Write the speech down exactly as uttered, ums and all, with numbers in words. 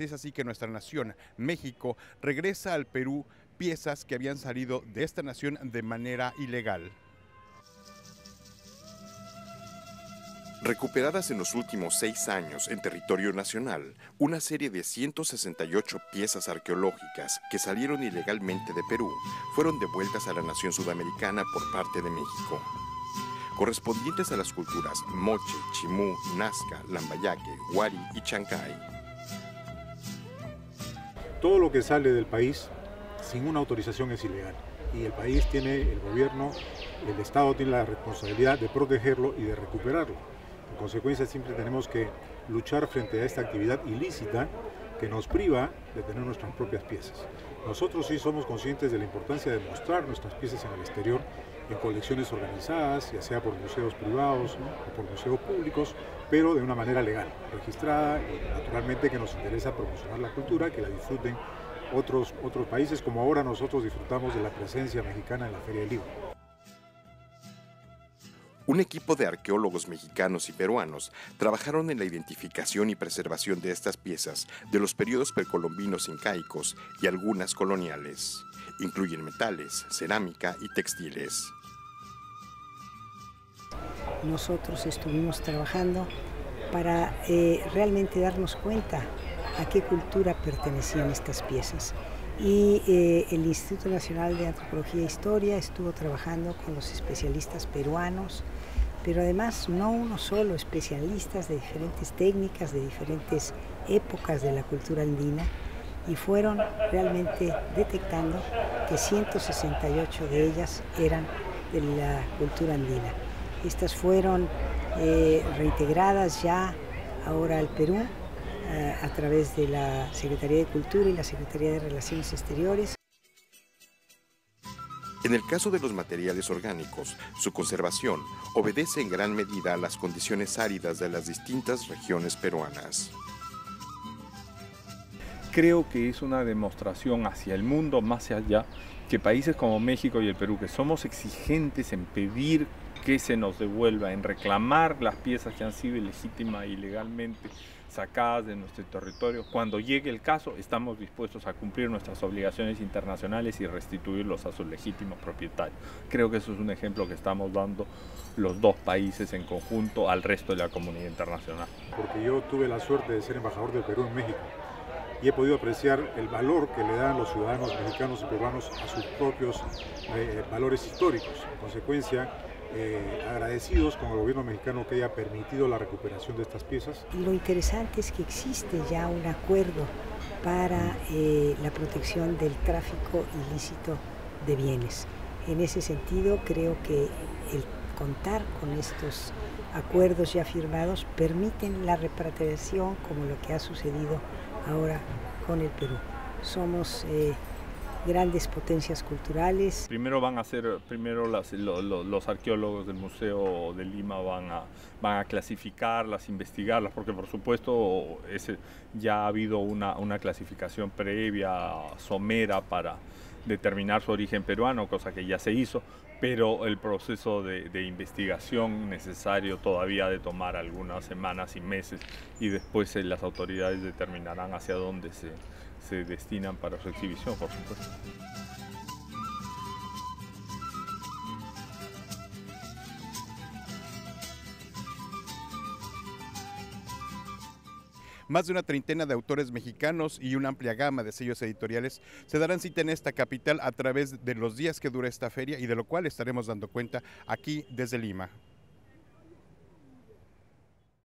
Es así que nuestra nación, México, regresa al Perú piezas que habían salido de esta nación de manera ilegal. Recuperadas en los últimos seis años en territorio nacional, una serie de ciento sesenta y ocho piezas arqueológicas que salieron ilegalmente de Perú fueron devueltas a la nación sudamericana por parte de México. Correspondientes a las culturas Moche, Chimú, Nazca, Lambayaque, Wari y Chancay. Todo lo que sale del país sin una autorización es ilegal. Y el país tiene, el gobierno, el Estado tiene la responsabilidad de protegerlo y de recuperarlo. En consecuencia, siempre tenemos que luchar frente a esta actividad ilícita que nos priva de tener nuestras propias piezas. Nosotros sí somos conscientes de la importancia de mostrar nuestras piezas en el exterior, en colecciones organizadas, ya sea por museos privados, ¿no?, o por museos públicos, pero de una manera legal, registrada, y naturalmente que nos interesa promocionar la cultura, que la disfruten otros, otros países, como ahora nosotros disfrutamos de la presencia mexicana en la Feria del Libro. Un equipo de arqueólogos mexicanos y peruanos trabajaron en la identificación y preservación de estas piezas de los periodos precolombinos incaicos y algunas coloniales. Incluyen metales, cerámica y textiles. Nosotros estuvimos trabajando para eh, realmente darnos cuenta a qué cultura pertenecían estas piezas. Y eh, el Instituto Nacional de Antropología e Historia estuvo trabajando con los especialistas peruanos, pero además no uno solo, especialistas de diferentes técnicas, de diferentes épocas de la cultura andina, y fueron realmente detectando que ciento sesenta y ocho de ellas eran de la cultura andina. Estas fueron eh, reintegradas ya ahora al Perú, a través de la Secretaría de Cultura y la Secretaría de Relaciones Exteriores. En el caso de los materiales orgánicos, su conservación obedece en gran medida a las condiciones áridas de las distintas regiones peruanas. Creo que es una demostración hacia el mundo, más allá, que países como México y el Perú, que somos exigentes en pedir que se nos devuelva, en reclamar las piezas que han sido ilegítimas e ilegalmente sacadas de nuestro territorio. Cuando llegue el caso, estamos dispuestos a cumplir nuestras obligaciones internacionales y restituirlos a sus legítimos propietarios. Creo que eso es un ejemplo que estamos dando los dos países en conjunto al resto de la comunidad internacional. Porque yo tuve la suerte de ser embajador del Perú en México y he podido apreciar el valor que le dan los ciudadanos mexicanos y peruanos a sus propios eh, valores históricos. En consecuencia, Eh, agradecidos con el gobierno mexicano que haya permitido la recuperación de estas piezas. Y lo interesante es que existe ya un acuerdo para eh, la protección del tráfico ilícito de bienes. En ese sentido, creo que el contar con estos acuerdos ya firmados permiten la reparación, como lo que ha sucedido ahora con el Perú. Somos eh, grandes potencias culturales. Primero van a ser, primero las, lo, lo, los arqueólogos del Museo de Lima van a, van a clasificarlas, investigarlas, porque por supuesto ese, ya ha habido una, una clasificación previa, somera, para determinar su origen peruano, cosa que ya se hizo, pero el proceso de, de investigación necesario todavía ha de tomar algunas semanas y meses, y después eh, las autoridades determinarán hacia dónde se... se destinan para su exhibición, por supuesto. Más de una treintena de autores mexicanos y una amplia gama de sellos editoriales se darán cita en esta capital a través de los días que dura esta feria, y de lo cual estaremos dando cuenta aquí desde Lima.